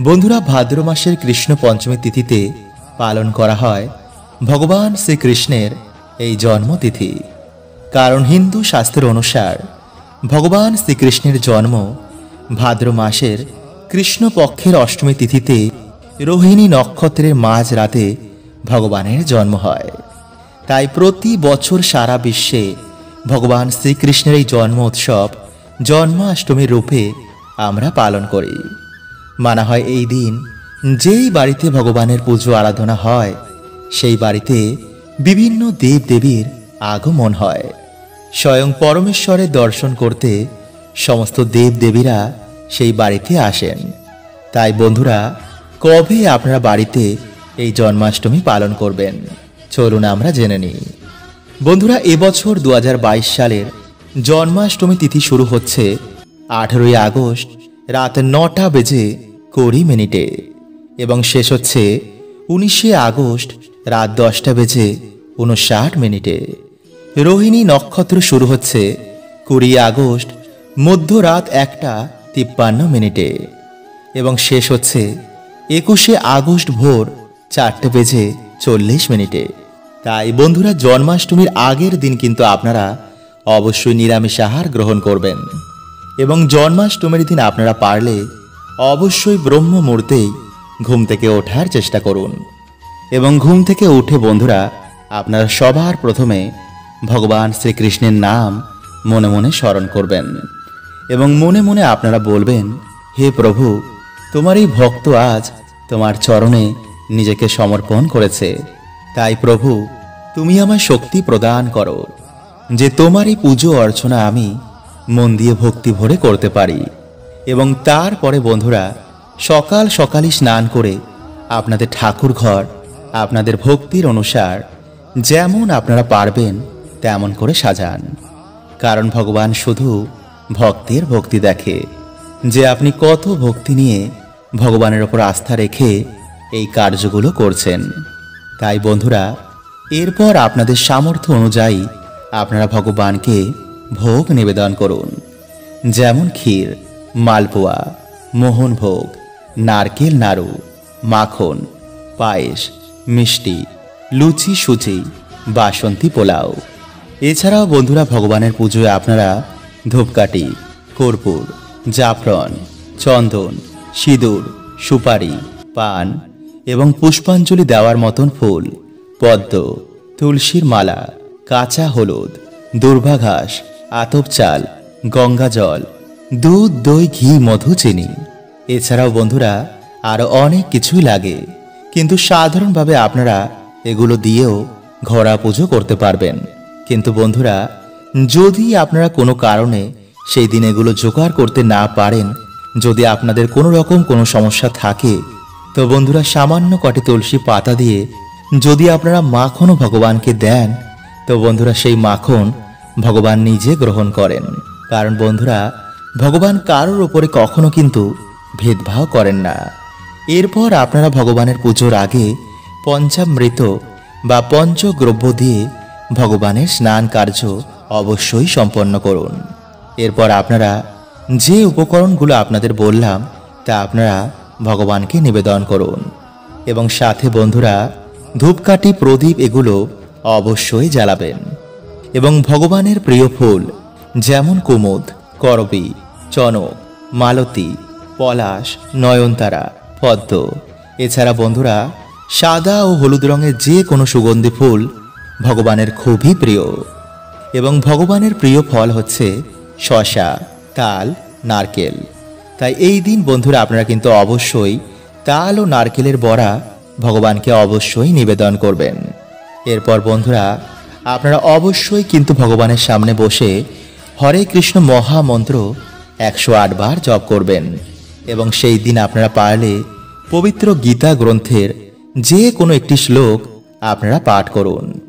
बंधुरा भाद्र मासेर कृष्ण पंचमी तिथिते पालन करा हय भगवान श्रीकृष्णेर एई जन्मतिथि। कारण हिंदू शास्त्र अनुसार भगवान श्रीकृष्णेर जन्म भाद्र मासेर कृष्ण पक्षेर अष्टमी तिथिते रोहिणी नक्षत्रेर माझ राते भगवानेर जन्म हय। ताई प्रति बछर सारा विश्वे भगवान श्रीकृष्णेर एई जन्म उत्सव जन्माष्टमी रूपे आमरा पालन करी। माना हय एई दिन जेई बाड़ीते भगवानेर पूजो आराधना हय सेई बाड़ीते विभिन्न देवदेवीर आगमन हय। स्वयं परमेश्वरेर दर्शन करते समस्त देवदेवीरा सेई बाड़ीते आसेन। ताई बंधुरा कबे आपनारा बाड़ीते एई जन्माष्टमी पालन करबेन चलुन आमरा जेने निई। बंधुरा এবছর 2022 सालेर जन्माष्टमी तिथि शुरू होच्छे 18 आगस्ट रात 9टा बेजे 20 मिनिटे एवं शेष होच्छे 19 आगस्ट रात 10टा बेजे 59 मिनिटे। रोहिणी नक्षत्र शुरू होच्छे 20 आगस्ट मध्यरात 1टा 53 मिनिटे एवं शेष होच्छे 21 आगस्ट भोर 4टे बेजे 40 मिनिटे। ताई बंधुरा जन्माष्टमीर आगेर दिन किन्तु आपनारा अवश्य निरामिष आहार ग्रहण करबेन एवं जन्माष्टमीर दिन आपनारा पारले अवश्य ब्रह्म मुहूर्तेई घुम थेके ओठार चेष्टा करुन एवं घुम थेके उठे बंधुरा आपनारा सबार प्रथमे भगवान श्रीकृष्णेर नाम मने मने स्मरण करबेन एवं मने मने आपनारा बोलबेन, हे प्रभु तोमार एई भक्त आज तोमार चरणे निजेके समर्पण करेछे। ताई प्रभु तुमी आमार शक्ति प्रदान करो जे तोमारी पूजो अर्चना आमी मन दिए भक्ति भरे करते पारी। एवं तार परे बंधुरा सकाल सकाल स्नान करे आपनादेर ठाकुर घर आपनादेर भक्तिर अनुसार जेमन आपनारा पारबेन तेमन करे साजान। कारण भगवान शुधु भक्तिर भक्ति देखे जे आपनी कत भक्ति निये भगवानेर उपर आस्था रेखे एई कार्यगुलो करछेन। ताई बंधुरा एरपर आपनादेर सामर्थ्य अनुयायी आपनारा भगवान के भोग निवेदन करुन जेमन क्षीर मालपोआ मोहन भोग नारकेल नाड़ू माखन पायेस मिष्टी लुचि सूजी बासंती पोलाओ। एछाड़ाओ बंधुरा भगवानेर पूजोय आपनारा धूपकाठी कर्पूर जाफरान चंदन सिंदूर सुपारी पान एवं पुष्पांजलि देवार मतन फूल पद्म तुलसीर माला काचा हलुद दुर्वा घास आतप चाल गंगा जल दूध दई घी मधु चीनी। एछाड़ाओ बंधुरा आरो अनेक किछुई लागे किन्तु साधारण भावे आपनारा एगुलो दिएओ घोरा पुजो करते पारबेन। किन्तु बंधुरा यदि आपनारा कोनो कारणे सेई दिन एगुलो जोगाड़ करते ना पारेन यदि आपनादेर कोनो रकम कोनो समस्या थाके तो बंधुरा सामान्य कटी तुलसी पाता दिए यदि आपनारा माखनो भगवान के दें तो बंधुरा सेई माखन भगवान निजे ग्रहण करें। कारण बंधुरा भगवान कारोर उपरे कखनो किन्तु भेदभाव करें ना। एरपर आपनारा भगवानेर पूजोर आगे पंचामृत बा पंचद्रव्य दिए भगवानेर स्नान कार्य अवश्यई सम्पन्न करुन। एरपर आपनारा जे उपकरणगुलो आपनादेर बोललाम ता आपनारा भगवान के निवेदन करुन एवं साथे बंधुरा धूपकाठी प्रदीप एगुलो अवश्यई जालाबेन एवं भगवानेर प्रिय फूल जेमन कुमुद करबी चनक मालती पलाश नयनतारा पद्म। एछाड़ा बंधुरा सादा और हलुद रंगेर जे कोनो सुगंधी फूल भगवानेर खूबई प्रिय एवं भगवानेर प्रिय फल हच्छे शशा ताल नारकेल। ताई एई दिन बंधुरा आपनारा किन्तु अवश्यई ताल और नारकेलेर बड़ा भगवान के अवश्यई निवेदन करबेन। एरपर बंधुरा आपनारा अवश्यई किन्तु भगवानेर सामने बसे हरे कृष्ण महामंत्र 108 बार जप करबेन एवं सेई दिन आपनारा पारले पवित्र गीता ग्रंथेर जे कोनो एकटी श्लोक आपनारा पाठ करुन।